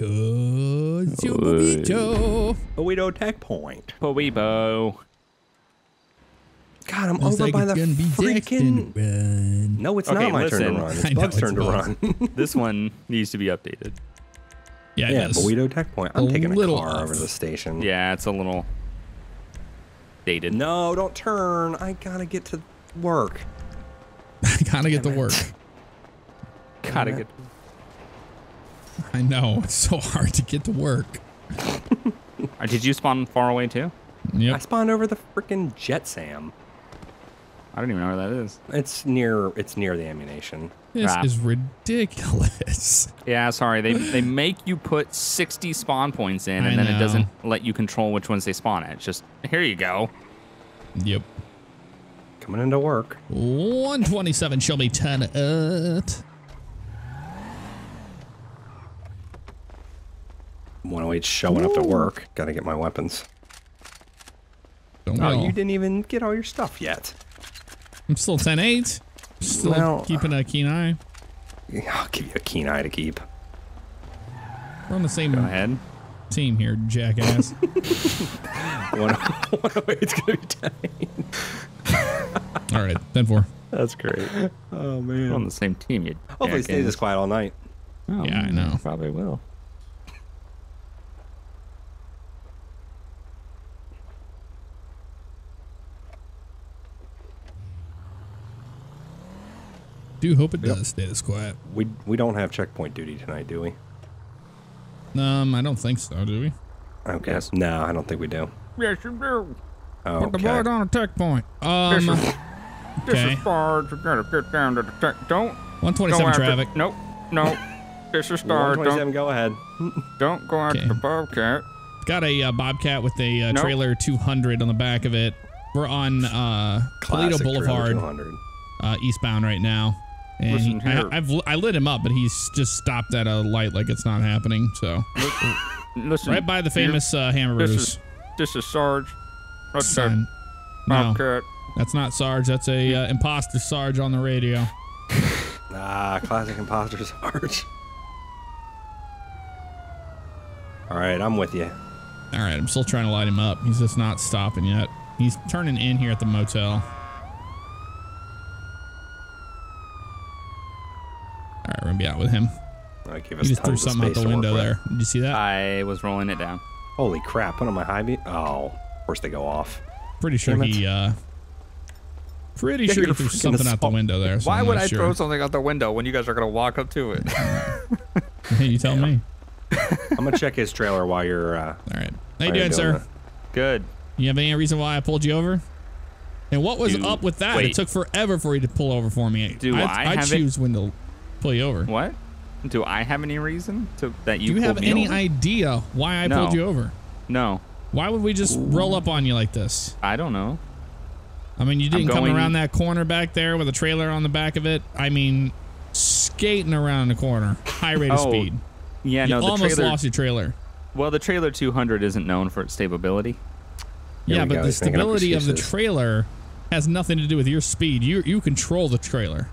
to Mojito. Boedo Tech Point. Boedo. God, I'm over by the freaking... No, it's not my turn to run. It's Bug's turn to run. This one needs to be updated. Yeah, yeah, Boedo Tech Point. I'm taking a car over to the station. Yeah, it's a little dated. No, don't turn. I gotta get to work. I gotta get to work. Gotta get. I know, it's so hard to get to work. Did you spawn far away too? Yep. I spawned over the freaking Jet Sam. I don't even know where that is. It's near the ammunition. This is ridiculous. Yeah, sorry. They make you put 60 spawn points in, and then it doesn't let you control which ones they spawn at. It's just, here you go. Yep. Coming into work. 127 Shelby 10 at 108 showing up to work. Gotta get my weapons. Oh, you didn't even get all your stuff yet. I'm still 10-8. Still keeping a keen eye. I'll give you a keen eye to keep. We're on the same team here, jackass. 108's gonna be 10-8. All right, 10-4. That's great. Oh man, we're on the same team. You hopefully stay this quiet all night. Oh, yeah, I know. Probably will. Do hope it does stay this quiet. We don't have checkpoint duty tonight, do we? I don't think so, do we? Okay. Yes. No, I don't think we do. Yes, you do. Okay. Put the board on a tech point. This is hard. You gotta get down to the tech. Don't. 127 traffic. Nope. Nope. This is hard. 127. Go ahead. Don't go after the Bobcat. Got a Bobcat with a trailer 200 on the back of it. We're on Paleto Boulevard, eastbound right now. And I lit him up, but he's just stopped at a light like it's not happening. So, listen, right by the famous hamburgers. This is Sarge. That's Bobcat. That's not Sarge. That's a imposter Sarge on the radio. Ah, classic imposter Sarge. All right, I'm with you. All right, I'm still trying to light him up. He's just not stopping yet. He's turning in here at the motel. All right, we're gonna be out with him. Right, you just threw something out the window there. Did you see that? I was rolling it down. Holy crap! What am I hiding? Oh, of course they go off. Pretty sure he threw something out the window there. So why would I throw something out the window when you guys are gonna walk up to it? Hey, you tell me. I'm gonna check his trailer while you're. All right. How you doing, sir? Good. You have any reason why I pulled you over? And what was up with that? Wait. It took forever for you to pull over for me. I choose when to pull you over. What? Do I have any reason to that you? Do you have any idea why I pulled you over? No. Why would we just roll up on you like this? I don't know. I mean, you didn't come around that corner back there with a trailer on the back of it. I mean, skating around the corner, high rate of speed. Yeah, you almost lost your trailer. Well, the trailer 200 isn't known for its stability. Yeah, but the stability of the trailer has nothing to do with your speed. You control the trailer.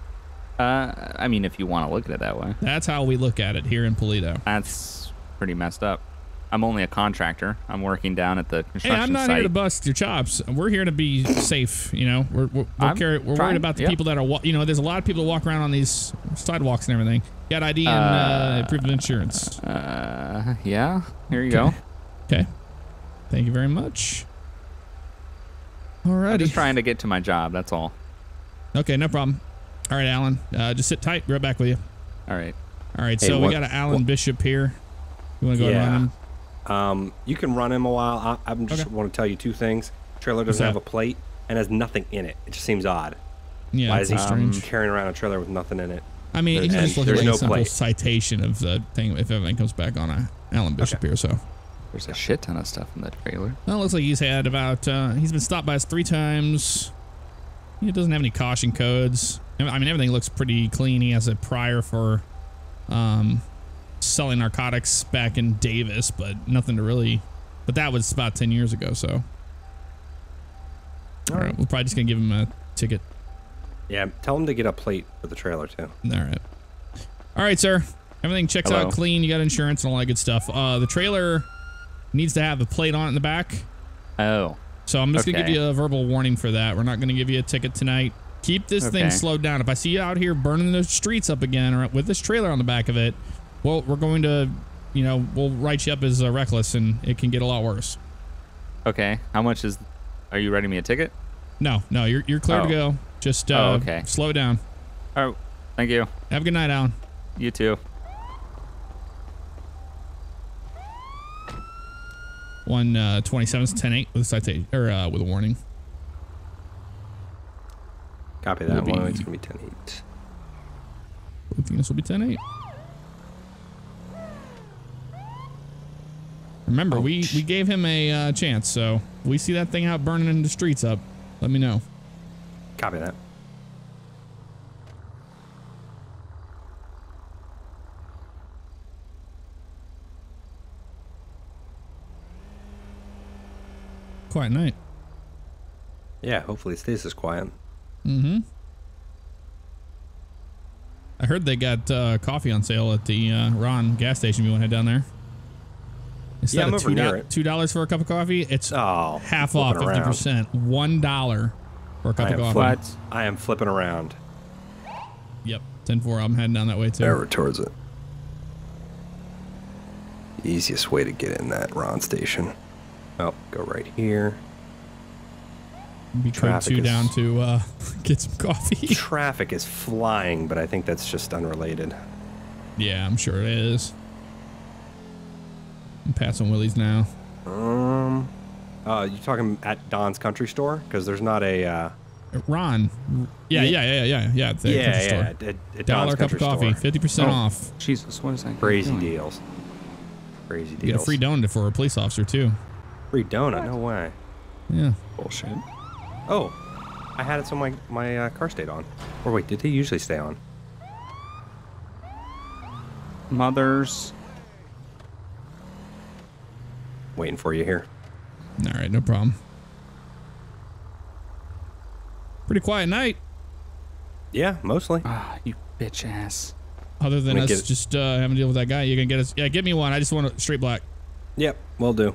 I mean, if you want to look at it that way. That's how we look at it here in Polito. That's pretty messed up. I'm only a contractor. I'm working down at the construction site. Hey, I'm not here to bust your chops. We're here to be safe, you know. We're worried about the people that are, you know, there's a lot of people that walk around on these sidewalks and everything. Got ID and proof of insurance. Yeah, here you go. Okay. Thank you very much. All right. I'm just trying to get to my job, that's all. Okay, no problem. All right, Alan. Just sit tight. We're right back with you. All right. All right. Hey, so we got an Alan Bishop here. You want to go run him? You can run him a while. I just want to tell you two things. Trailer doesn't have a plate and has nothing in it. It just seems odd. Yeah. Why is he carrying around a trailer with nothing in it? I mean, he's just looking at a simple citation of the thing if everything comes back on a Alan Bishop here. So there's a shit ton of stuff in that trailer. Well, it looks like he's had about. He's been stopped by us 3 times. He doesn't have any caution codes. I mean, everything looks pretty clean. He has a prior for selling narcotics back in Davis, but nothing to really... But that was about 10 years ago, so... All right, we're probably just going to give him a ticket. Yeah, tell him to get a plate for the trailer, too. All right. All right, sir. Everything checks out clean. You got insurance and all that good stuff. The trailer needs to have a plate on it in the back. Oh. So I'm just going to give you a verbal warning for that. We're not going to give you a ticket tonight. Keep this thing slowed down. If I see you out here burning the streets up again or with this trailer on the back of it, well, we're going to, you know, we'll write you up as reckless, and it can get a lot worse. Okay. How much is... Are you writing me a ticket? No. No, you're clear to go. Just slow down. All right. Thank you. Have a good night, Alan. You too. 127's 10-8 with a citation, or with a warning. Copy that. One, it's going to be 10-8. I think this will be 10-8. Remember, we gave him a chance, so we see that thing out burning in the streets up. Let me know. Copy that. Quiet night. Yeah, hopefully it stays as quiet. Mm-hmm. I heard they got coffee on sale at the Ron gas station. You want to head down there? Instead of $2 for a cup of coffee, it's half off 50%. Around. $1 for a cup of coffee. I am flipping around. Yep, 10-4. I'm heading down that way too. Arrow towards it. Easiest way to get in that Ron station. Oh, go right here. Be two down to get some coffee. Traffic is flying, but I think that's just unrelated. Yeah, I'm sure it is. I'm passing Willie's now. You talking at Don's Country Store? Because there's not a Ron. Yeah. The country store. At Don's Country Store. $1 cup of coffee, 50% off. Jesus, what is that? Crazy deals. Crazy deals. You get a free donut for a police officer too. Free donut? No way. Yeah. Bullshit. Oh, I had it so my car stayed on. Or wait, did they usually stay on? Mothers. Waiting for you here. All right, no problem. Pretty quiet night. Yeah, mostly. Ah, you bitch ass. Other than us just having to deal with that guy, you can get us. Yeah, give me one. I just want a straight black. Yep, will do.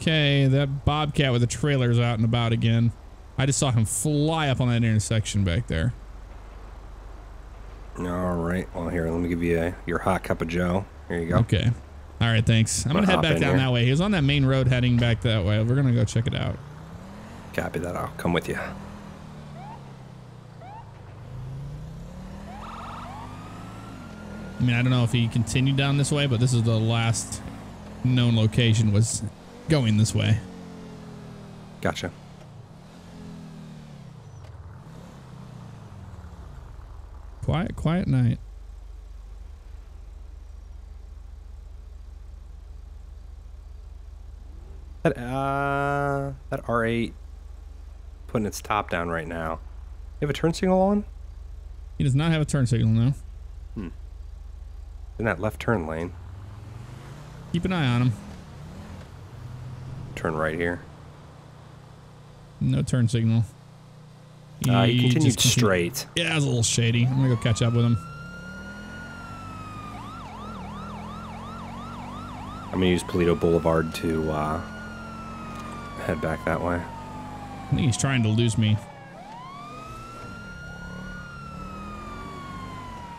Okay, that Bobcat with the trailer's out and about again. I just saw him fly up on that intersection back there. All right, well here, let me give you your hot cup of Joe. Here you go. Okay. All right, thanks. I'm gonna head back down that way. He was on that main road heading back that way. We're gonna go check it out. Copy that. I'll come with you. I mean, I don't know if he continued down this way, but this is the last known location was going this way. Gotcha. Quiet, quiet night. That R8 putting its top down right now. You have a turn signal on? He does not have a turn signal, no. Hmm. In that left turn lane. Keep an eye on him. Turn right here. No turn signal. He continued straight. Yeah, it was a little shady. I'm gonna go catch up with him. I'm gonna use Paleto Boulevard to head back that way. I think he's trying to lose me.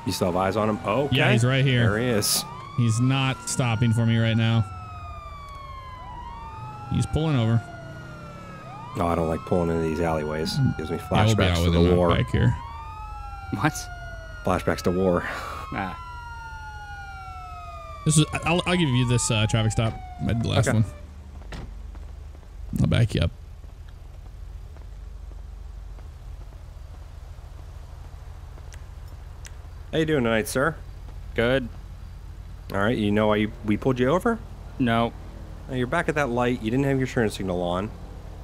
You still have eyes on him? Oh, okay. Yeah, he's right here. There he is. He's not stopping for me right now. He's pulling over. No, I don't like pulling into these alleyways. It gives me flashbacks to the war. Back here. What? Flashbacks to war. Nah. This is. I'll give you this traffic stop. I did the last one. I'll back you up. How you doing tonight, sir? Good. All right, you know why we pulled you over? No. You're back at that light. You didn't have your turn signal on.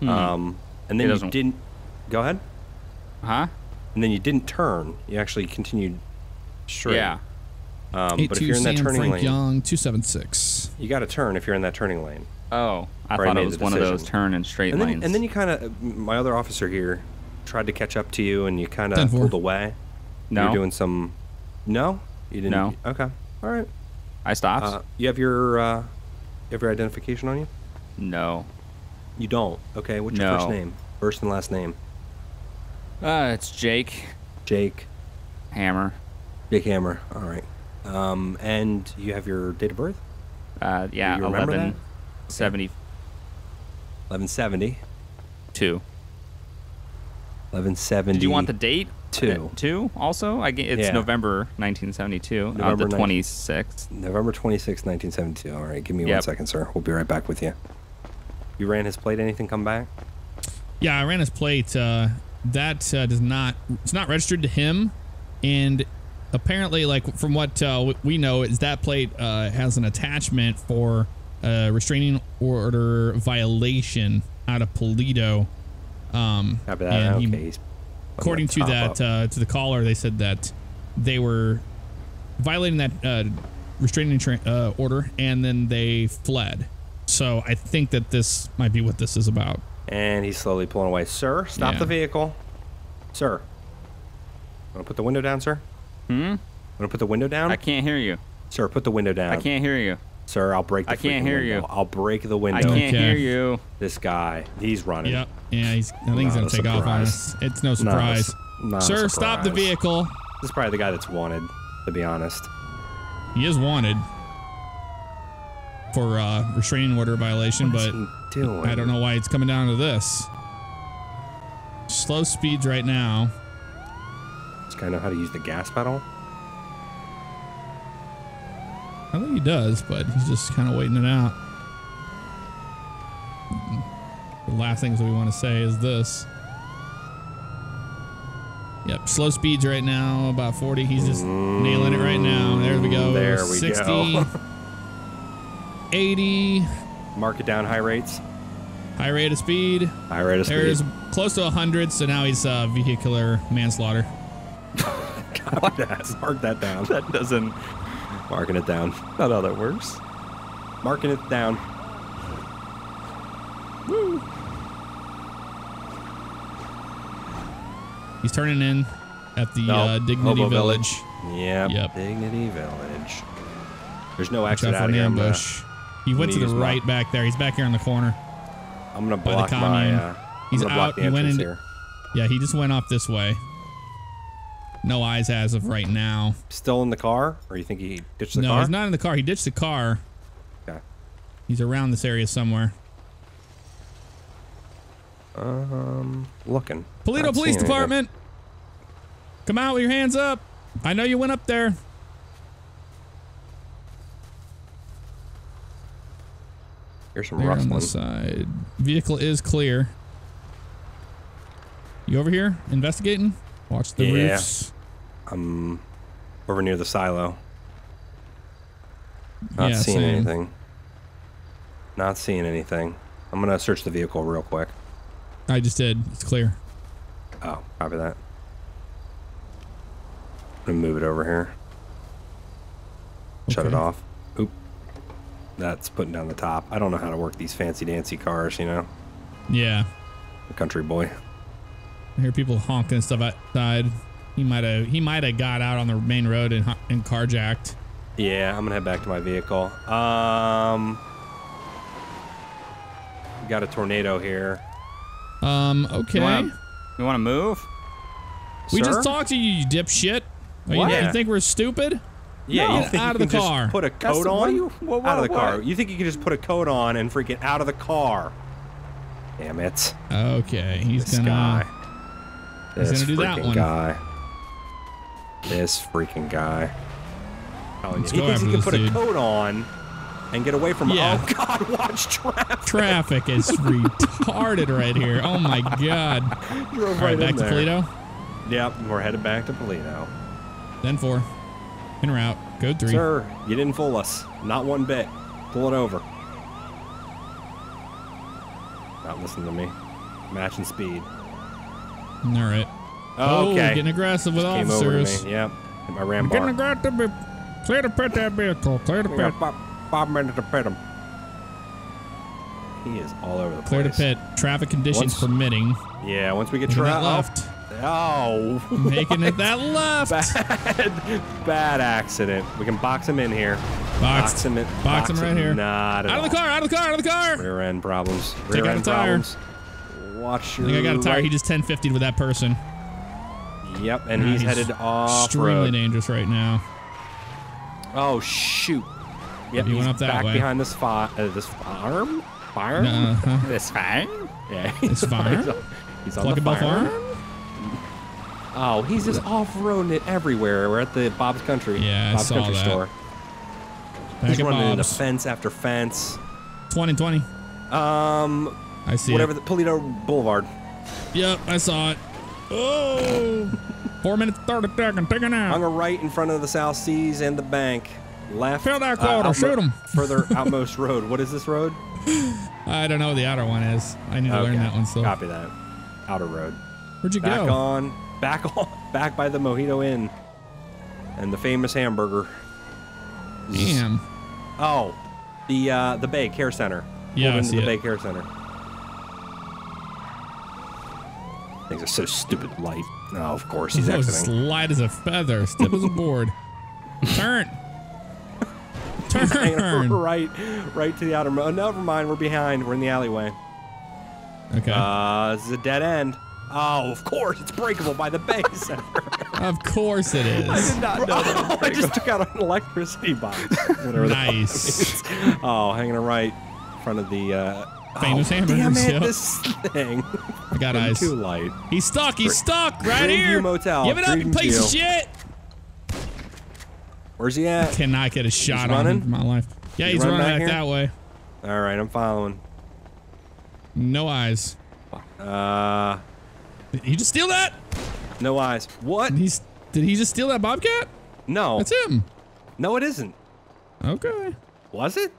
Mm-hmm. And then you didn't... Go ahead. Huh? And then you didn't turn. You actually continued straight. Yeah. But if you're in that turning lane... Young, 276. You got to turn if you're in that turning lane. Oh, I thought it was one of those turn and straight lanes. And then you kind of... My other officer here tried to catch up to you, and you kind of pulled away. No. You're doing some... No? You didn't? No. Okay. All right. I stopped. You have your identification on you? No. You don't? Okay. What's your first name? First and last name? It's Jake. Jake. Hammer. Jake Hammer. All right. And you have your date of birth? Yeah. Do you remember 1170. Okay. 1170. 2. 1170. Did you want the date? 2. 2 also? It's November 1972. November the 26th. November 26th, 1972. All right, give me 1 second, sir. We'll be right back with you. You ran his plate. Anything come back? Yeah, I ran his plate. That does not... It's not registered to him. And apparently, like, from what we know, is that plate has an attachment for restraining order violation out of Polito. According to that, to the caller, they said that they were violating that restraining order, and then they fled. So I think that this might be what this is about. And he's slowly pulling away. Sir, stop the vehicle. Sir. I'm going to put the window down, sir. Hmm? I'm going to put the window down. I can't hear you. Sir, put the window down. I can't hear you. Sir, I'll break the window. I can't hear you. I'll break the window. I can't hear you. This guy, he's running. Yep. Yeah, I think he's going to take off on us. It's no surprise. Sir, stop the vehicle. This is probably the guy that's wanted, to be honest. He is wanted for restraining order violation, but I don't know why it's coming down to this. Slow speeds right now. Does this guy know how to use the gas pedal? I think he does, but he's just kind of waiting it out. The last things we want to say is this. Yep, slow speeds right now, about 40. He's just nailing it right now. There we go. There we 60, go. 80. Mark it down, high rates. High rate of speed. High rate of speed. There's close to 100, so now he's vehicular manslaughter. God, mark that down. That doesn't... Marking it down. Not how that works. Marking it down. Woo. He's turning in at the Dignity Village. Yep. Dignity Village. There's no exit out of here. He went to the right back there. He's back here on the corner. I'm gonna block my. He's out. He went in here. Yeah, he just went off this way. No eyes as of right now. Still in the car? Or you think he ditched the car? No, he's not in the car. He ditched the car. Okay. He's around this area somewhere. Looking. Polito Police Department! Come out with your hands up! I know you went up there. Here's some rustling. On the side. Vehicle is clear. You over here? Investigating? Watch the roofs. I'm over near the silo. Not seeing anything. Not seeing anything. I'm going to search the vehicle real quick. I just did. It's clear. Oh, copy that. I'm going to move it over here. Okay. Shut it off. Oop. That's putting down the top. I don't know how to work these fancy-dancy cars, you know? Yeah. A country boy. I hear people honking and stuff outside. He might have got out on the main road and carjacked. Yeah, I'm gonna head back to my vehicle. We got a tornado here. Okay. You wanna move? We just talked to you, you dipshit. You think we're stupid? Yeah, no, you think out you of the car. Just put a coat on. Out of the car. You think you can just put a coat on and freaking out of the car? Damn it. Okay, he's gonna. He's gonna do that one. This freaking guy. Oh, he thinks he can put a coat on and get away from. Yeah. Oh God! Watch traffic. Traffic is retarded right here. Oh my God! All right, back to Polito. Yep, we're headed back to Polito. Then 4, in route. Go 3. Sir, you didn't fool us. Not one bit. Pull it over. Not listening to me. Matching speed. All right. Oh, okay. Getting aggressive with officers. Yep. Hit my ram bar. Getting aggressive. Clear to pit that vehicle. Clear to pit. 5 minutes to pit him. He is all over the place. Clear to pit. Traffic conditions permitting. Yeah. Once we get traffic left. Oh. Making it that left. Bad accident. We can box him in here. Box him in. Box him right here. Not at all. Out of the car. Out of the car. Out of the car. Rear end problems. Rear end problems. Watch your. I think I got a tire. He just 1050'd with that person. Yep, and he's headed off. Extremely dangerous right now. Oh shoot! Yep, he went up that way. Behind this farm. Farm. This farm. Yeah. This farm. He's on the farm. Oh, he's just off-roading it everywhere. We're at the Bob's Country. Yeah, Bob's Country Store. He's running into fence after fence. 2020. I see. Whatever the Polito Boulevard. Yep, I saw it. Oh, 4 minutes 30 seconds. Take it out. Hung a right in front of the South Seas and the bank. Left. Fill that quarter. Shoot him. Further outmost road. What is this road? I don't know what the outer one is. I need to learn that one. So copy that. Outer road. Where'd you go? Back by the Mojito Inn and the famous hamburger. Damn. Oh, the Bay Care Center. Yeah, I see it. Bay Care Center. Things are so stupid. Light. No, of course he's exiting. Light as a feather, stiff as a board. Turn. Turn. Right to the outer. Oh, never mind. We're behind. We're in the alleyway. Okay. This is a dead end. Oh, of course it's breakable by the Bay Center. Of course it is. I did not know that. I just took out an electricity box. Nice. Oh, hanging right in front of the. Famous hamburgers. Damn it, this thing. I got eyes. Too light. He's stuck. He's stuck right here. Motel. Give it up, you piece of shit. Where's he at? I cannot get a shot on him in my life. Yeah, he's running back that way. All right, I'm following. No eyes. Did he just steal that? No eyes. What? Did he just steal that bobcat? No. That's him. No, it isn't. Okay. Was it?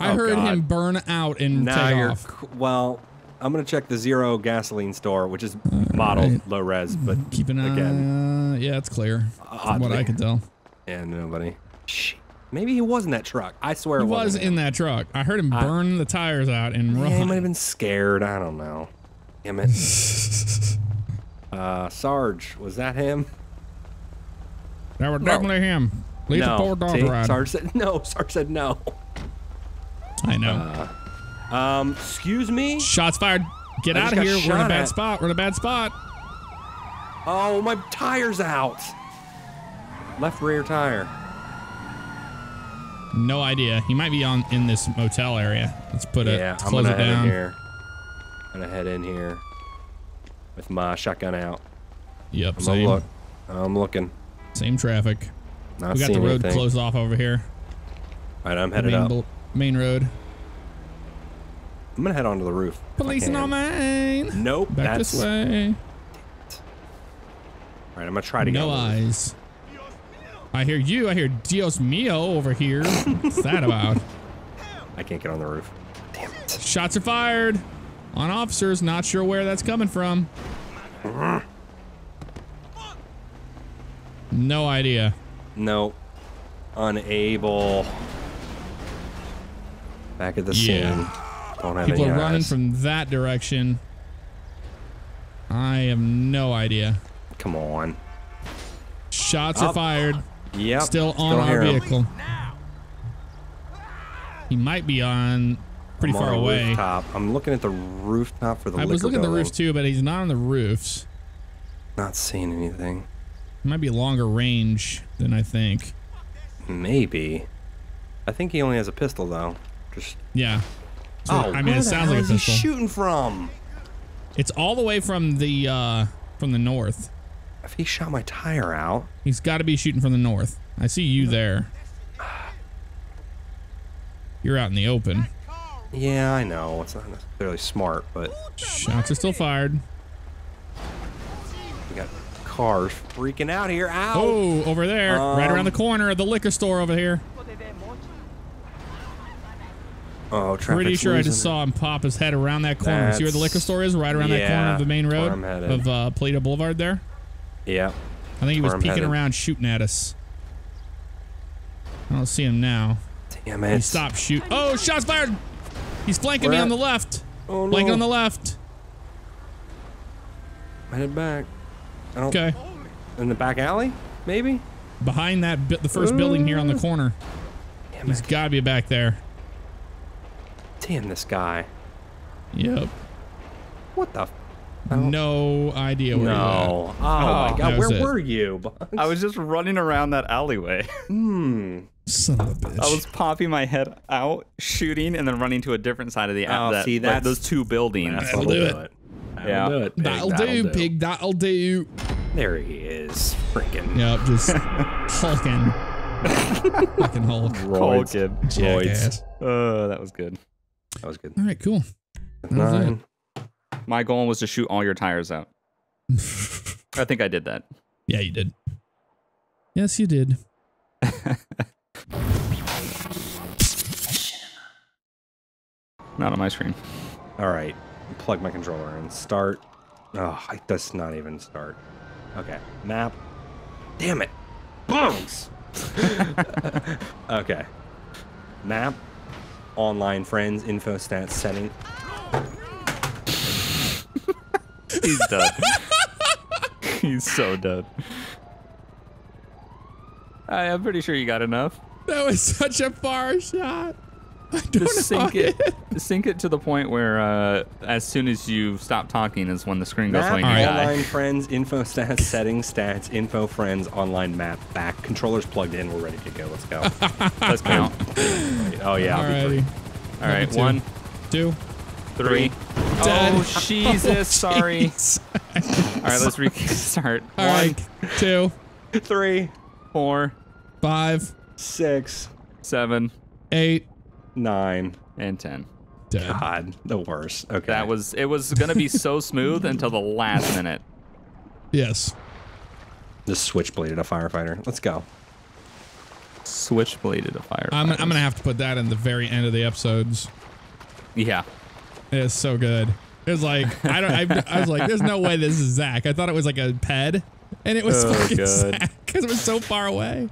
I heard him burn out and take off. Well, I'm going to check the Zero Gasoline store, which is modeled low res, but keep an eye. Again, yeah, it's clear from what I can tell. Yeah, nobody. Maybe he was in that truck. I swear it was in that truck. I heard him burn the tires out and run. He might have been scared. I don't know. Damn it. Sarge, was that him? That was definitely him. Leave the poor dog ride. Sarge said no. Sarge said no. I know. Excuse me? Shots fired. Get out of here. We're in a bad spot. We're in a bad spot. Oh, my tire's out. Left rear tire. No idea. He might be in this motel area. Let's put it. Yeah, I'm gonna head in here. I'm gonna head in here with my shotgun out. Yep. I'm looking. Same traffic. Not we got the road closed off over here. All right, I'm headed up. Main road. I'm gonna head onto the roof. Policing on mine. Nope. Back this way. All right, I'm gonna try to get no eyes. I hear you. I hear Dios mio over here. What's that about? I can't get on the roof. Damn it. Shots are fired on officers. Not sure where that's coming from. No idea. No. Unable. Back at the scene. Don't have people any running from that direction. I have no idea. Come on. Shots are fired. Yep. Still on our vehicle. He might be on pretty far away. Rooftop. I'm looking at the rooftop for the liquor. I was looking at the roof too, but he's not on the roofs. Not seeing anything. It might be longer range than I think. Maybe. I think he only has a pistol though. Yeah. So, I mean, it sounds like a pistol. Where is he shooting from? It's all the way from the north. If he shot my tire out, he's got to be shooting from the north. I see you there. You're out in the open. Yeah, I know. It's not necessarily smart, but shots are still fired. We got cars freaking out here. Ow! Oh, over there, right around the corner of the liquor store over here. Oh, pretty sure I just saw him pop his head around that corner. See where the liquor store is? Right around that corner of the main road of Paleto Boulevard there? Yeah. I think he was peeking around shooting at us. I don't see him now. Damn it. He stopped shooting. Oh, shots fired! He's flanking me on the left. Oh, no. Flanking on the left. Headed back. I don't, okay. In the back alley, maybe? Behind that, the first building here on the corner. Damn, he's got to be back there. Damn, this guy. Yep. What the? No idea where you were. Oh my God, where were you? Bugs? I was just running around that alleyway. Son of a bitch. I was popping my head out, shooting, and then running to a different side of the alley. Oh, see, that's like those two buildings. That'll do it. Yeah. That'll do it. That'll do, pig. That'll do. There he is. Freaking. Yep, just hulking. Fucking Hulk. Hulking. Oh, that was good. That was good. All right, cool. Nine. My goal was to shoot all your tires out. I think I did that. Yeah, you did. Yes, you did. Not on my screen. All right. Plug my controller in. Start. Oh, it does not even start. Okay. Map. Damn it. Bones. Okay. Map. Online friends. Info stats. Setting. He's done. He's so done. I'm pretty sure you got enough. That was such a far shot. Just sink it. Sink it to the point where as soon as you stop talking is when the screen goes blank. Online friends, info stats, settings, stats, info friends, online map, back. Controllers plugged in. We're ready to go. Let's go. Let's count. Oh, yeah. I'll be free. All right. Two. 1, 2, 3. Dead. Oh, Jesus. Sorry. Jesus. All right, let's restart. All right. 1, 2, 3, 4, 5, 6, 7, 8, 9, and 10. Dead. God, the worst. Okay. That was, it was going to be so smooth until the last minute. Yes. Just switchbladed a firefighter. Let's go. Switchbladed a firefighter. I'm going to have to put that in the very end of the episodes. Yeah. It's so good. It was like I was like, there's no way this is Zach. I thought it was like a ped, and it was fucking Zach because it was so far away.